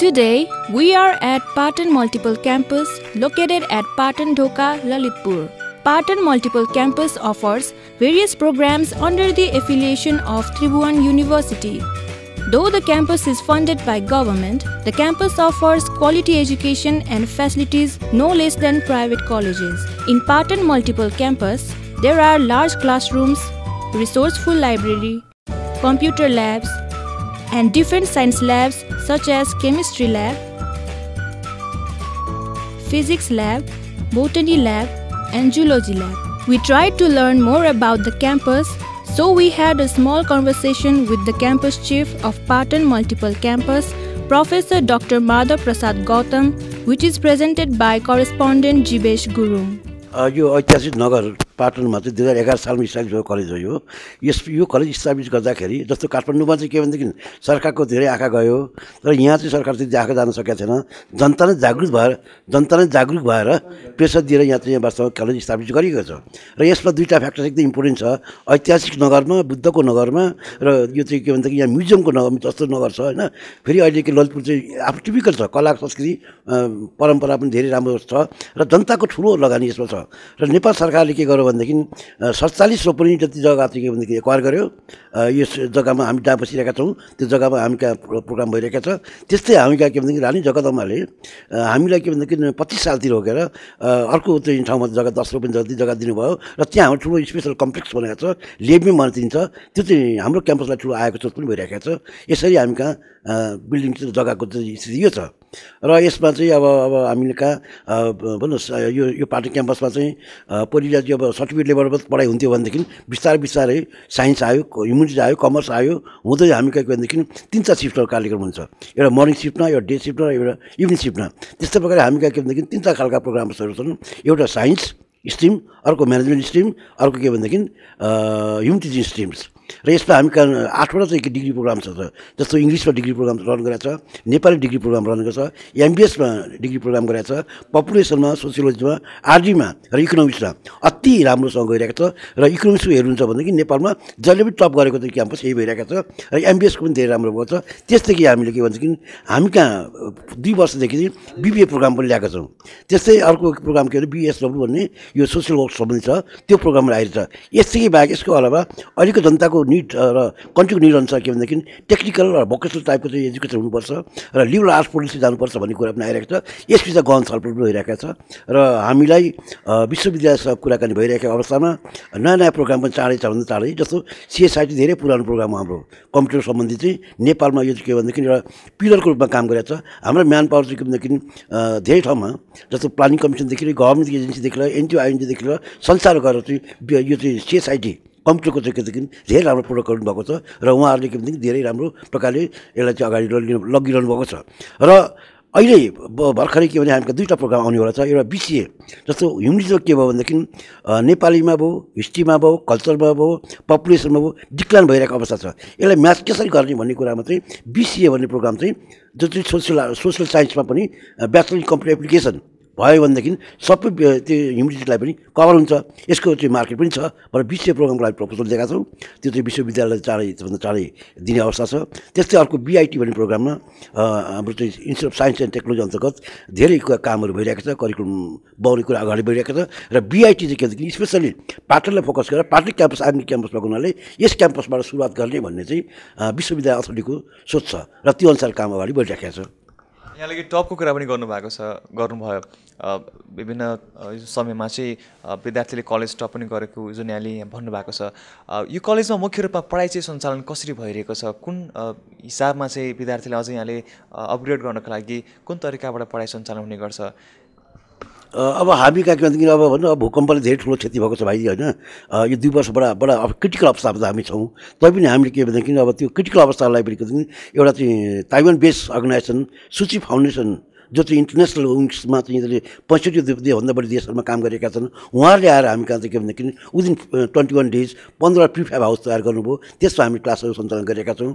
Today, we are at Patan Multiple Campus located at Patan Dhoka, Lalitpur. Patan Multiple Campus offers various programs under the affiliation of Tribhuvan University. Though the campus is funded by government, the campus offers quality education and facilities no less than private colleges. In Patan Multiple Campus, there are large classrooms, resourceful library, computer labs, and different science labs such as chemistry lab, physics lab, botany lab, and zoology lab. We tried to learn more about the campus, so we had a small conversation with the campus chief of Patan Multiple Campus, Professor Dr. Madhav Prasad Gautam, which is presented by correspondent Jibesh Guru. यो ऐतिहासिक नगर पाटनमा चाहिँ 2011 सालमा स्थापित भएको college हो। यो college स्थापित गर्दाखेरि जस्तो काठमाडौँमा चाहिँ के भनेदेखि सरकारको धेरै आँखा गयो, तर यहाँ चाहिँ सरकारले आँखा जान सकेको छैन। जनताले जागरुक भएर प्रेसर दिएर यहाँ चाहिँ वास्तवमा कलेज स्थापित गरिएको छ। र यसमा दुईटा फ्याक्टर एकदम इम्पोर्टेन्ट छ, ऐतिहासिक नगरमा, बुद्धको नगरमा, र यो चाहिँ के भनेदेखि यहाँ म्युजियमको नगरमा जस्तो नगर छ हैन। फेरि अहिलेको ललितपुर चाहिँ आफ्नो टिपिकल छ, कला संस्कृति परम्परा पनि धेरै राम्रो छ र जनताको ठूलो लगानी यसमा छ। र नेपाल सरकारले के गर्यो भनेदेखि 47 रोपनि जति जग्गा चाहिँ के भनेदेखि एक्वायर गर्यो। यस जग्गामा हामी जहाँ बसिरहेका छौँ त्यो जग्गामा हामी का प्रोग्राम भइरहेको छ। त्यस्तै हामी के भनेदेखि रानी जगदम्बाले हामीलाई के भनेदेखि 25 सालतिर होकेर अर्को चाहिँ ठाउँमा जग्गा 10 रोपनि जति जग्गा दिनुभयो र त्यहाँ हाम्रो ठुलो स्पेशल कम्प्लेक्स बनाएको छ, लेबी मनाइन्छ। त्यो चाहिँ हाम्रो क्याम्पसलाई ठुलो आएको सोच पनि भइरहेको छ। यसरी हामी कहाँ बिल्डिङ जग्गाको चाहिँ स्थिति यो छ। र यसमा चाहिँ अब हामीले कहाँ भन्नु यो पाटन क्याम्पसमा चाहिँ पहिला चाहिँ अब सर्टिफिकेट लेभलमा पढाइ हुन्थ्यो भनेदेखि बिस्तारै साइन्स आयो, ह्युमेनिटिज आयो, कमर्स आयो हुँदै हामी के भनेदेखि 3-4 सिफ्टको कार्यक्रम हुन्छ। एउटा मर्निङ सिफ्टमा, एउटा डे सिफ्टमा, एउटा इभिनिङ सिफ्टमा। त्यस्तै प्रकारले हामी के भनेदेखि 3-4 खालका प्रोग्राम्सहरू छन्। एउटा साइन्स स्ट्रिम, अर्को म्यानेजमेन्ट स्ट्रिम, अर्को के भनेदेखि ह्युमेनिटिज स्ट्रिम्स। र यसमा हामी 8वटा चाहिँ डिग्री प्रोग्राम छ। जस्तो इङ्ग्लिसमा डिग्री प्रोग्राम रन गरेछ, नेपाली डिग्री प्रोग्राम रन गरेछ, एमबिएसमा डिग्री प्रोग्राम गरेछ, पपुलेसनमा, सोसियोलोजीमा, आरडीमा र इकोनोमिक्समा अति राम्रोसँग गइरहेको छ। र इकोनोमिक्सको हेर्नुहुन्छ भनेदेखि नेपालमा जहिले पनि टप गरेको चाहिँ क्याम्पस यही भइरहेको छ र एमबिएसको पनि धेरै राम्रो भएको छ। त्यस्तै कि हामीले के भन्छ कि हामी कहाँ 2 वर्षदेखि बिबिए प्रोग्राम पनि ल्याएका छौँ। त्यस्तै अर्को प्रोग्राम के अरे बिएसडब्ल्यू भन्ने यो सोसियल वर्क सम्बन्धी छ, त्यो प्रोग्राममा आइरहेको छ। यसै बाहेक यसको अलावा अहिलेको जनताको निड र कन्ट्री निड अनुसार के भनेदेखि टेक्निकल र भोकेसनल टाइपको चाहिँ एजुकेसन हुनुपर्छ र लिबरल आर्ट्स पोलिसी जानुपर्छ भन्ने कुरा पनि आइरहेको छ। यस विषय गहन छलफल पनि भइरहेको छ र हामीलाई विश्वविद्यालयसँग कुराकानी भइरहेको अवस्थामा नयाँ नयाँ प्रोग्राम पनि चाँडै जस्तो सिएसआइटी धेरै पुरानो प्रोग्राम हो हाम्रो, कम्प्युटर सम्बन्धी चाहिँ नेपालमा यो के भनेदेखि एउटा पिलरको रूपमा काम गरेको छ। हाम्रो म्यान पावर चाहिँ के भनेदेखि धेरै ठाउँमा जस्तो प्लानिङ कमिसनदेखि लिएर गभर्मेन्ट एजेन्सीदेखि लिएर एनजिओ आइएनजिओदेखि लिएर संसार गरेर चाहिँ यो चाहिँ सिएसआइटी कम्प्युटरको चाहिँ केदेखि धेरै राम्रो प्रोडक्ट गर्नुभएको छ र उहाँहरूले के भनेदेखि धेरै राम्रो प्रकारले यसलाई चाहिँ अगाडि लगिरहनु भएको छ। र अहिले भर्खरै के भने हामीका 2टा प्रोग्राम आउनेवाला छ। एउटा बिसिए जस्तो ह्युमेनिटिजमा के भयो भनेदेखि नेपालीमा भयो, हिस्ट्रीमा भयो, कल्चरमा भयो, पपुलेसनमा भयो, डिक्लाइन भइरहेको अवस्था छ। यसलाई म्याच कसरी गर्ने भन्ने कुरामा चाहिँ बिसिए भन्ने प्रोग्राम चाहिँ जो चाहिँ सोसियल साइन्समा पनि ब्याचलर इन कम्प्युटर एप्लिकेसन भयो भनेदेखि सबै त्यो ह्युमेनिटिजलाई पनि कभर हुन्छ। यसको चाहिँ मार्केट पनि छ। र विश्व प्रोग्रामको लागि प्रपोजल दिएका छौँ, त्यो चाहिँ विश्वविद्यालय चाँडै दिने अवस्था छ। त्यस्तै अर्को बिआइटी भन्ने प्रोग्राममा हाम्रो चाहिँ institute of science and technology अन्तर्गत धेरै कामहरू भइरहेको छ, करिकुलम बनाउने कुरा अगाडि बढिरहेको छ। र बिआइटी चाहिँ के भनेदेखि स्पेसली पाटनलाई फोकस गरेर पाटन क्याम्पस आर्मी क्याम्पस भएको हुनाले यस क्याम्पसबाट सुरुवात गर्ने भन्ने चाहिँ विश्वविद्यालय अथोरिटीको सोच छ र त्यो अनुसार काम अगाडि बढिरहेको छ। यहाँले टपको कुरा पनि गर्नुभयो। विभिन्न समयमा चाहिँ विद्यार्थीले कलेज टप पनि गरेको जुन यहाँले यहाँ भन्नुभएको छ, यो कलेजमा मुख्य रूपमा पढाइ चाहिँ सञ्चालन कसरी भइरहेको छ, कुन हिसाबमा चाहिँ विद्यार्थीले अझै यहाँले अपग्रेड गर्नको लागि कुन तरिकाबाट पढाइ सञ्चालन हुने गर्छ? अब हामी कहाँ के भनेदेखि अब भन्नु अब भूकम्पले धेरै ठुलो क्षति भएको छ भाइ होइन। यो 2 वर्ष बडा क्रिटिकल अवस्थामा हामी छौँ। तैपनि हामीले के भनेदेखि अब त्यो क्रिटिकल अवस्थालाई पनि एउटा चाहिँ Taiwan based organisation Tzu Chi foundation जो चाहिँ इन्टरनेसनल विङ्समा चाहिँ यिनीहरूले 65 भन्दा बढी देशहरूमा काम गरेका छन्, उहाँहरूले आएर हामी कहाँ चाहिँ के भनेदेखि विदिन 21 डेज 15 प्रिफ्याब हाउस तयार गर्नुभयो। त्यसमा हामी क्लासहरू सञ्चालन गरेका छौँ।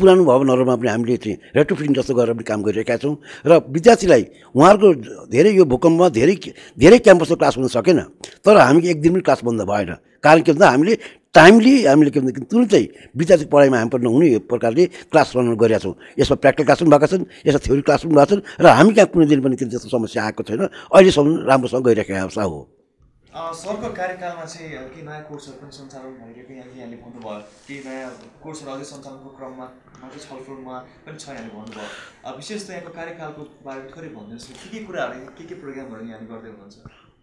पुरानो भवनहरूमा पनि हामीले चाहिँ रेट्रोफिटिङ जस्तो गरेर पनि काम गरिरहेका छौँ र विद्यार्थीलाई उहाँहरूको धेरै यो भूकम्पमा धेरै क्याम्पसको क्लास हुन सकेन, तर हामी 1 दिन पनि क्लास बन्द भएन। कारण के भन्दा हामीले timely, I am like Tuntai, Bita Polyam and Pernoni, Percali, class one Goriason. Yes, for practical classroom Bacasson, yes, a theory classroom Bacasson, Ramika Punjin, just some Sakotina, or just some Rambos on Goria Sao. Sorko Caricalma say, Kina course of Punson, European Punduba, Kina course of Rodison Croma, Matis Holfuma, and China Bondo. A vicious thing of Caricalco by Corribondus, Kiki Kura, Kiki program, and Gordon.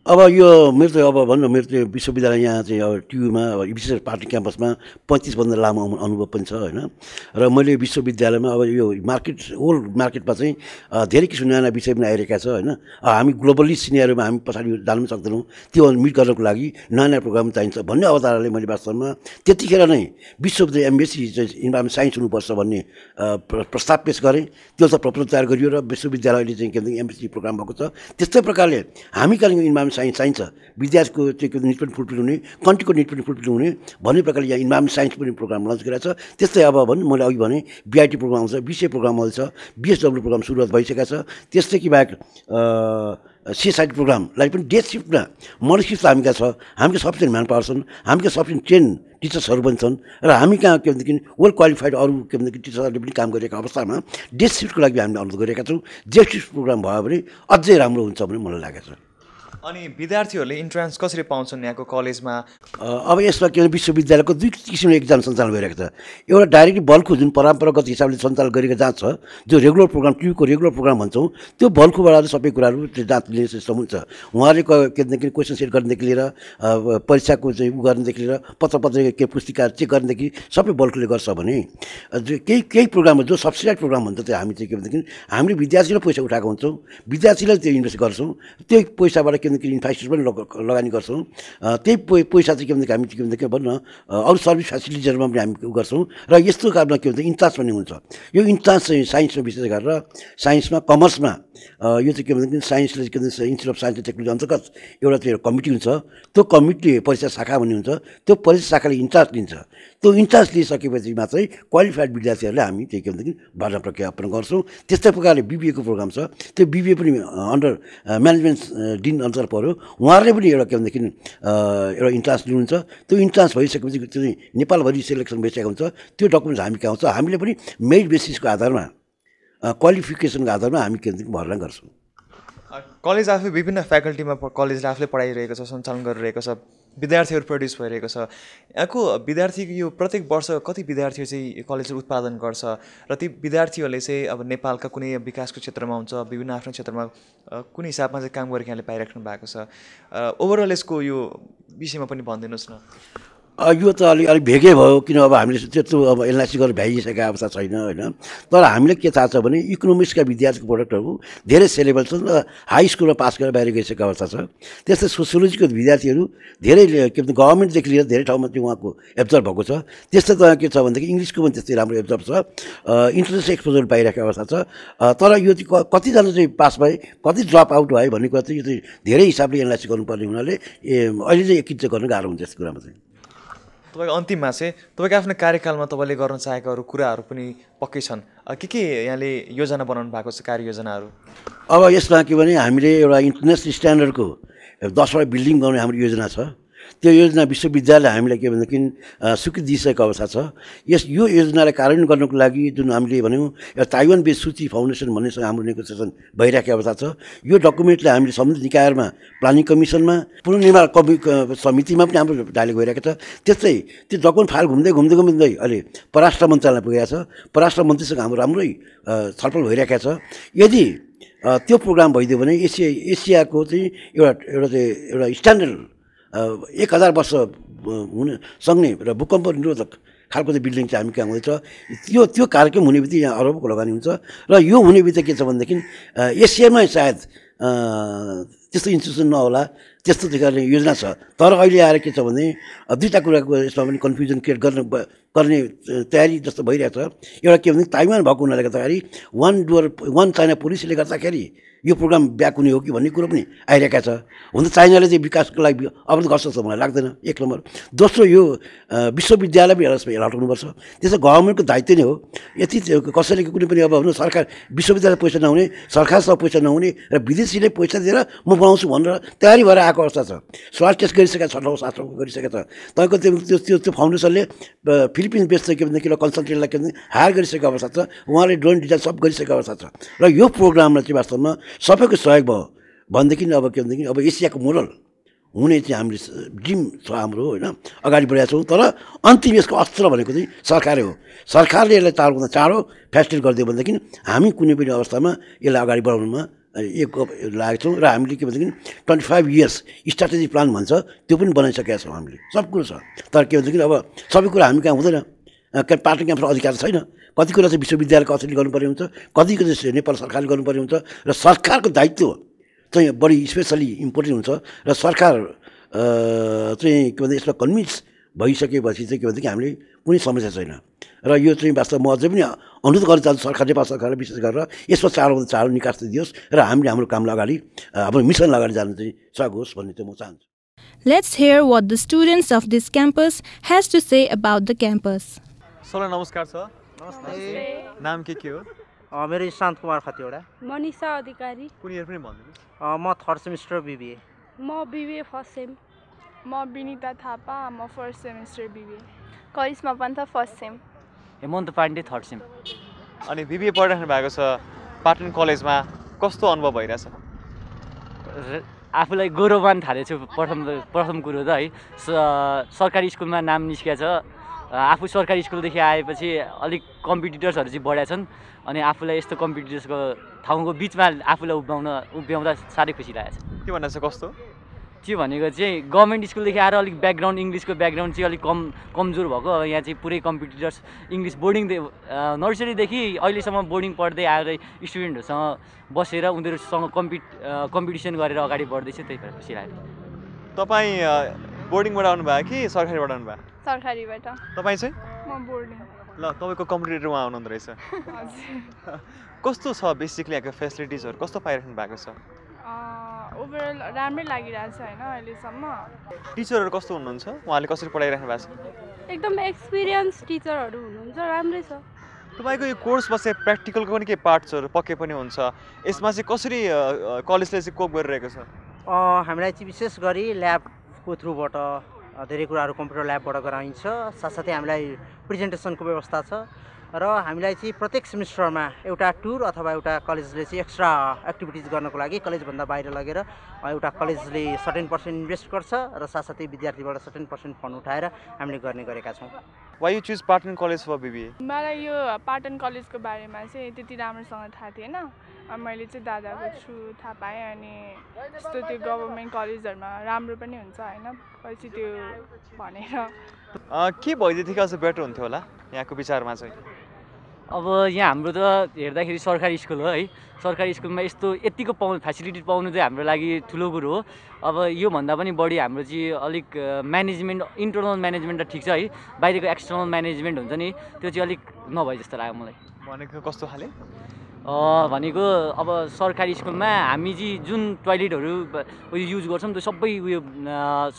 अब यो मेरो अब भन्नु मेरो विश्वविद्यालय यहाँ चाहिँ अब ट्युमा अब विशेष पार्टी क्याम्पसमा 35 भन्दा लामो अनुभव पनि छ हैन र मैले विश्वविद्यालयमा अब यो मार्केट होल मार्केटमा चाहिँ धेरै किसिमका नयाँ विषय पनि आइरहेका छ हैन हामी ग्लोबली सिनेरियोमा हामी पछाडी जान्न सक्दैनौ त्यो मिट गर्नको लागि नयाँ प्रोग्राम चाहिन्छ भन्ने अवधारणाले मैले वास्तवमा त्यतिखेर नै विश्वविद्यालय एमबीसी इन्भाइरोमेन्ट साइन्स हुनुपर्छ भन्ने प्रस्ताव पेश गरे त्यो चाहिँ प्रपोजल तयार गरियो र विश्वविद्यालयले चाहिँ केन्द्रित एमबीसी प्रोग्राम भएको छ त्यस्तै प्रकारले हामी कालिङ इन्भाइरोमेन्ट साइन्स साइन्स विद्यार्थीको चाहिँ नीड पनि फुलफिल हुने कन्ट्रीको नीड पनि फुलफिल हुने भन्ने प्रकारले यहाँ इन्भाइरोमेन्ट साइन्स पनि प्रोग्राम लन्च गरेको छ त्यस्तै अब भन्नु मैले अघि भने बीआईटी प्रोग्राम आउँछ बीसीए प्रोग्राम आउँछ बीएसडब्ल्यू प्रोग्राम सुरुवात भइसकेको छ त्यस्तै कि बाहेक CSIT प्रोग्राम लाई पनि डे शिफ्टमा मर्निङ शिफ्ट हामीका छ हामीका सफिसिएन्ट म्यान पावर छन् हामीका सफिसिएन्ट ट्रेन टिचर्सहरू पनि छन् र हामी कहाँ के भनेदेखि वेल क्वालिफाइड अरू के भनेदेखि टिचरहरूले पनि काम गरिरहेको अवस्थामा डे शिफ्टको लागि हामीले अनुरोध गरेका छौँ डे शिफ्ट प्रोग्राम भयो भने अझै राम्रो हुन्छ भन्ने मलाई लागेको छ अनि विद्यार्थीहरूले इन्ट्रान्स कसरी पाउँछन् यहाँको कलेजमा अब यसमा के विश्वविद्यालयको दुई किसिमले एक्जाम सञ्चालन भइरहेको छ एउटा डाइरेक्टली बल्कको जुन परम्परागत हिसाबले सञ्चालन गरेको जाँच छ जो रेगुलर प्रोग्राम ट्युको रेगुलर प्रोग्राम भन्छौँ त्यो बल्कबाट सबै कुराहरू जाँच लिने सिस्टम हुन्छ उहाँले के क्वेसन सेट गर्नेदेखि लिएर परीक्षाको चाहिँ उ गर्नेदेखि लिएर पत्र के पुस्तिका चेक गर्नेदेखि सबै बल्कले गर्छ भने केही केही प्रोग्राम जो सब्सिडाइज प्रोग्राम भन्छ त्यो हामी चाहिँ के भनेदेखि हामीले विद्यार्थीले पैसा उठाएको हुन्छौँ विद्यार्थीले त्यो इन्भेस्ट गर्छौँ त्यो पैसाबाट इन्फ्रास्ट्रक्चर पनि लगानी गर्छौँ त्यही पैसा चाहिँ के भन्दा हामी के भन्दा भन्न अरू सर्भिस फेसिलिटिजहरूमा पनि हामी गर्छौँ र यस्तो कारणमा के भन्छ इन्ट्रान्स पनि हुन्छ यो इन्ट्रान्स चाहिँ साइन्समा विशेष गरेर साइन्समा कमर्समा यो चाहिँ के भन्दा साइन्सले के भन्छ institute of science and technology अन्तर्गत एउटा त्यो कमिटी हुन्छ त्यो कमिटीले परीक्षा शाखा भन्ने हुन्छ त्यो परीक्षा शाखाले इन्ट्रान्स लिन्छ त्यो इन्ट्रान्स लिइसकेपछि मात्रै क्वालिफाइड विद्यार्थीहरूले हामी त्यही के भन्दा भर्ना प्रक्रिया पनि गर्छौँ त्यस्तै प्रकारले बिबिएको प्रोग्राम छ त्यो बिबिए पनि अन्डर म्यानेजमेन्ट डिन अन्तर पर्यो उहाँहरूले पनि एउटा के भनेदेखि एउटा इन्ट्रान्स लिनुहुन्छ त्यो इन्ट्रान्स भइसकेपछि त्यो नेपालभरि सेलेक्सन भइसकेको हुन्छ त्यो डकुमेन्ट्स हामी कहाँ आउँछ हामीले पनि मेरिट बेसिसको आधारमा क्वालिफिकेसनको आधारमा हामी के भर्ना गर्छौँ कलेज आफै विभिन्न फ्याकल्टीमा कलेजले आफूले पढाइरहेको छ सञ्चालन गरिरहेको छ विद्यार्थीहरू प्रड्युस भइरहेको छ यहाँको विद्यार्थीको यो प्रत्येक वर्ष कति विद्यार्थीहरू चाहिँ कलेजले उत्पादन गर्छ र ती विद्यार्थीहरूले चाहिँ अब नेपालका कुनै विकासको क्षेत्रमा हुन्छ विभिन्न आफ्नो क्षेत्रमा कुनै हिसाबमा चाहिँ काम गरेर यहाँले पाइराख्नु भएको छ ओभरअल यसको यो विषयमा पनि भनिदिनुहोस् न यो त अलिक भेगै भयो किन अब हामीले त्यत्रो अब एनालाइसिस गरेर भ्याइसकेको अवस्था छैन होइन तर हामीले के थाहा छ भने इकोनोमिक्सका विद्यार्थीको प्रोडक्टहरू धेरै सेलेबल छन् र हाई स्कुलमा पास गरेर बाहिर गइसकेको अवस्था छ त्यस्तै सोसियोलोजीको विद्यार्थीहरू धेरै के भन्छ गभर्मेन्टदेखि लिएर धेरै ठाउँमा त्यो उहाँको एब्जर्भ भएको छ त्यस्तै त के छ भनेदेखि इङ्ग्लिसको पनि त्यस्तै राम्रो एब्जर्भ छ इन्टरनेसनल एक्सपोजर पाइरहेको अवस्था छ तर यो चाहिँ कतिजना चाहिँ पास भए कति ड्रप आउट भयो भन्ने कुरा चाहिँ यो चाहिँ धेरै हिसाबले एनालाइसिस गर्नुपर्ने हुनाले अहिले चाहिँ एकिच्छ गर्नु गाह्रो हुन्छ यस कुरामा चाहिँ तपाईको अन्तिममा चाहिँ तपाईको आफ्नो कार्यकालमा तपाईले गर्न चाहेका अरू कुराहरू पनि पक्कै छन् के यहाँले योजना बनाउनु भएको छ कार्ययोजनाहरू अब यसमा के भने हामीले एउटा इन्टरनेसनल स्ट्यान्डर्डको 10 वटा बिल्डिङ गर्ने हाम्रो योजना छ त्यो योजना विश्वविद्यालयले हामीलाई के भनेदेखि स्वीकृति दिइसकेको अवस्था छ यो योजनालाई कार्यान्वयन गर्नको लागि जुन हामीले भन्यौँ एउटा ताइवान बेस सूची फाउन्डेसन भन्नेसँग हाम्रो नेगोसिएसन भइरहेको अवस्था छ यो डकुमेन्टले हामीले सम्बन्धित निकायहरूमा प्लानिङ कमिसनमा पुनर्निर्माण समितिमा पनि हाम्रो डायलग भइरहेको छ त्यस्तै त्यो डकुमेन्ट फाइल घुम्दै घुम्दै घुम्दै अहिले परराष्ट्र मन्त्रालयमा पुगेको छ परराष्ट्र मन्त्रीसँग हाम्रो राम्रै छलफल भइरहेको छ यदि त्यो प्रोग्राम भइदियो भने एसियाको चाहिँ एउटा स्ट्यान्डर्ड 1000 वर्ष हुने सँगै र भूकम्प निरोधक खालको चाहिँ बिल्डिङ चाहिँ हामी कहाँ हुँदैछ त्यो कार्यक्रम हुने बित्तिकै यहाँ अरबको लगानी हुन्छ र यो हुने बित्तिकै के छ भनेदेखि एसियामा सायद त्यस्तो इन्स्टिट्युसन नहोला त्यस्तो प्रकारले योजना छ तर अहिले आएर के छ भने दुईटा कुराको यसमा पनि कन्फ्युजन क्रिएट गर्ने तयारी जस्तो भइरहेको छ एउटा के भने ताइवान भएको हुनाले गर्दाखेरि वान चाइना पोलिसीले गर्दाखेरि यो प्रोग्राम ब्याक हुने हो कि भन्ने कुरा पनि आइरहेका छ हुन त चाइनाले चाहिँ विकासको लागि अवरोध गर्छ जस्तो मलाई लाग्दैन एक नम्बर दोस्रो यो विश्वविद्यालय पनि यसमा हटाउनु पर्छ त्यसो गभर्नमेन्टको दायित्व नै हो यति कसैले कुनै पनि अब भन्नु सरकार विश्वविद्यालय पैसा नहुने सरकारसँग पैसा नहुने र विदेशीले पैसा दिएर म बनाउँछु भनेर तयारी भएर आएको अवस्था छ स्वास्थ्य टेस्ट गरिसकेका छटौँ सातौँ गरिसकेका छ तपाईको त्यो त्यो फाउन्डेसनले फिलिपिन्स बेस्ड के भन्ने किलो कन्सल्टेन्टलाई के हायर गरिसकेको अवस्था छ उहाँले ड्रोन डिजाइन सब गरिसकेको अवस्था छ र यो प्रोग्रामलाई चाहिँ वास्तवमा सबैको सहयोग भयो भनेदेखि अब के भनेदेखि अब एसियाको मोडल हुने चाहिँ हामीले ड्रिम छ हाम्रो हैन अगाडि बढेका छौं तर अन्तिम यसको अस्त्र भनेको चाहिँ सरकारै हो सरकारले यसलाई चाँडोभन्दा चाँडो फ्यासिलिटेट गरिदियो भनेदेखि हामी कुनै पनि अवस्थामा यसलाई अगाडि बढाउनुमा एक लागेको छौं र हामीले के भनेदेखि 25 इयर्स स्ट्र्याटेजी प्लान भन्छ त्यो पनि बनाइसकेका छौं हामीले सब कुरो छ तर के भनेदेखि अब सबै कुरा हामी कहाँ हुँदैन पार्टी क्याम्पको अधिकार छैन कति कुरा चाहिँ विश्वविद्यालयको अथोरिटीले गर्नुपर्ने हुन्छ कति कुरा चाहिँ नेपाल सरकारले गर्नुपर्ने हुन्छ र सरकारको दायित्व चाहिँ बढी स्पेसली इम्पोर्टेन्ट हुन्छ र सरकार चाहिँ के भन्दा यसमा कन्भिन्स भइसकेपछि चाहिँ के भन्दा हामीले कुनै समस्या छैन र यो चाहिँ वास्तव म अझै पनि अनुरोध गर्न चाहन्छु सरकार नेपाल सरकारले विशेष गरेर यसमा चाँडोभन्दा चाँडो निकास दियोस् र हामीले हाम्रो कामलाई अगाडि हाम्रो मिसनलाई अगाडि जानु चाहिँ सहयोग होस् भन्ने चाहिँ म चाहन्छु let's hear what the students of this campus has to say about the campus sir नमस्कार सर नमस्ते नाम के हो मेरो शान्त कुमार खतिवडा मनीषा अधिकारी कुन इयर पनि भन्दिनु म थर्ड सेमिस्टर बीबीए म बीबीए फर्स्ट सेम म बिनिता थापा म first semester BBA Karishma Pant first sem Hemant Pandey third sem अनि बीबीए पढ्नु भएको छ पाटन कलेजमा कस्तो अनुभव भइराछ आफूलाई गौरवमान थाले छु प्रथम कुरो त है सरकारी स्कुलमा नाम निस्किया छ आफू सरकारी स्कुलदेखि आएपछि अलिक कम्पिटिटर्सहरु चाहिँ बढ्या छन् अनि आफूलाई यस्तो कम्पिटिटर्सको ठाउँको बीचमा आफूलाई उभ्याउँदा साह्रै खुसी लागेछ के भन्नु छ कस्तो के भनेको चाहिँ गभर्नमेन्ट स्कुलदेखि आएर अलिक ब्याकग्राउन्ड इङ्ग्लिसको ब्याकग्राउन्ड चाहिँ अलिक कमजोर भएको यहाँ चाहिँ पुरै कम्पिटिटर्स इङ्ग्लिस बोर्डिङ नर्सरीदेखि अहिलेसम्म बोर्डिङ पढ्दै आएर स्टुडेन्टहरुसँग बसेर उनीहरुसँग कम्पिटिसन गरेर अगाडि बढ्दैछ त्यही भएर खुसी लाग्यो तपाई बोर्डिङबाट आउनु भयो कि सरकारीबाट आउनु भयो सरकारीबाट तपाई चाहिँ म बोर्डिङ ल तपाईको कम्प्युटर वहाँ आउनु हुँदैछ हजुर कस्तो छ बेसिकली यहाँको फेसिलिटिजहरु कस्तो पाइराख्नु भएको छ ओभरअल राम्रै लागिरहेछ हैन अहिलेसम्म टिचरहरु कस्तो हुनुहुन्छ उहाँले कसरी पढाइराख्नु भएको छ एकदम एक्सपीरियन्स टिचरहरु हुनुहुन्छ राम्रै छ तपाईको यो कोर्समा चाहिँ प्र्याक्टिकलको पनि के पार्ट्सहरु पक्कै पनि हुन्छ यसमा चाहिँ कसरी कलेजले चाहिँ कोप गरिरहेको छ हामीलाई चाहिँ विशेष गरी ल्याबको थ्रुबाट धेरै कुराहरू कम्प्युटर ल्याबबाट गराइन्छ साथसाथै हामीलाई प्रेजेन्टेसनको व्यवस्था छ र हामीलाई चाहिँ प्रत्येक सेमिस्टरमा एउटा टुर अथवा एउटा कलेजले चाहिँ एक्स्ट्रा एक्टिभिटिज गर्नको लागि कलेजभन्दा बाहिर लगेर एउटा कलेजले 17% इन्भेस्ट गर्छ र साथसाथै विद्यार्थीबाट 17% फन्ड उठाएर हामीले गर्ने गरेका छौँ why you choose Patan college for BBA मलाई यो पाटन कलेजको बारेमा चाहिँ त्यति राम्रोसँग थाहा थिएन मैले चाहिँ दादाको थ्रु थाहा पाएँ अनि जस्तो त्यो गभर्मेन्ट कलेजहरुमा राम्रो पनि हुन्छ हैन पछि त्यो भनेर के भइदिएको अझ बेटर हुन्थ्यो होला यहाँको विचारमा चाहिँ अब यहाँ हाम्रो त हेर्दाखेरि सरकारी स्कुल हो है सरकारी स्कुलमा यस्तो यतिको फ्यासिलिटी पाउनु चाहिँ हाम्रो लागि ठुलो कुरो हो अब योभन्दा पनि बढी हाम्रो चाहिँ अलिक म्यानेजमेन्ट इन्टरनल म्यानेजमेन्ट त ठिक छ है बाहिरको एक्सटर्नल म्यानेजमेन्ट हुन्छ नि त्यो चाहिँ अलिक नभए जस्तो लाग्यो मलाई भनेको कस्तो खाले भनेको अब सरकारी स्कुलमा हामी चाहिँ जुन टोयलेटहरू उयो युज गर्छौँ त्यो सबै उयो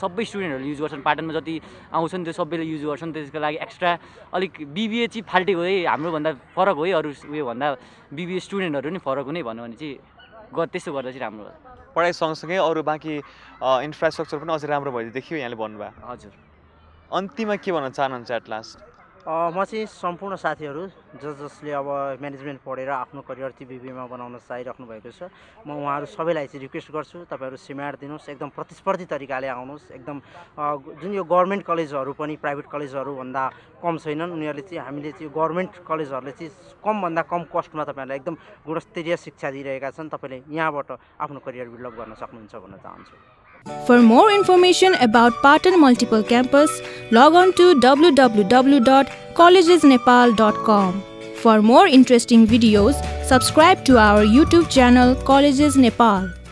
सबै स्टुडेन्टहरूले युज गर्छन् पाटनमा जति आउँछन् त्यो सबैले युज गर्छन् त्यसको लागि एक्स्ट्रा अलिक बीबीए चाहिँ फाल्टै हो है हाम्रोभन्दा फरक हो है अरू उयोभन्दा बीबीए स्टुडेन्टहरू नि फरक हुने भन्यो भने चाहिँ त्यस्तो गर्दा चाहिँ राम्रो होला पढाइ सँगसँगै अरू बाँकी इन्फ्रास्ट्रक्चर पनि अझै राम्रो भइदियो यहाँले भन्नुभयो हजुर अन्तिममा के भन्न चाहनुहुन्छ एट लास्ट म चाहिँ सम्पूर्ण साथीहरू जसले अब म्यानेजमेन्ट पढेर आफ्नो करियर चाहिँ बीबीएमा बनाउन चाहिराख्नु भएको छ म उहाँहरू सबैलाई चाहिँ रिक्वेस्ट गर्छु तपाईँहरू सिमार दिनुहोस् एकदम प्रतिस्पर्धी तरिकाले आउनुहोस् एकदम जुन यो गभर्नमेन्ट कलेजहरू पनि प्राइभेट कलेजहरूभन्दा कम छैनन् उनीहरूले चाहिँ हामीले चाहिँ गभर्नमेन्ट कलेजहरूले चाहिँ कमभन्दा कम कस्टमा तपाईँहरूलाई एकदम गुणस्तरीय शिक्षा दिइरहेका छन् तपाईँले यहाँबाट आफ्नो करियर बिल्ड गर्न सक्नुहुन्छ भन्न चाहन्छु For more information about Patan Multiple Campus, log on to www.collegesnepal.com. For more interesting videos, subscribe to our YouTube channel Colleges Nepal.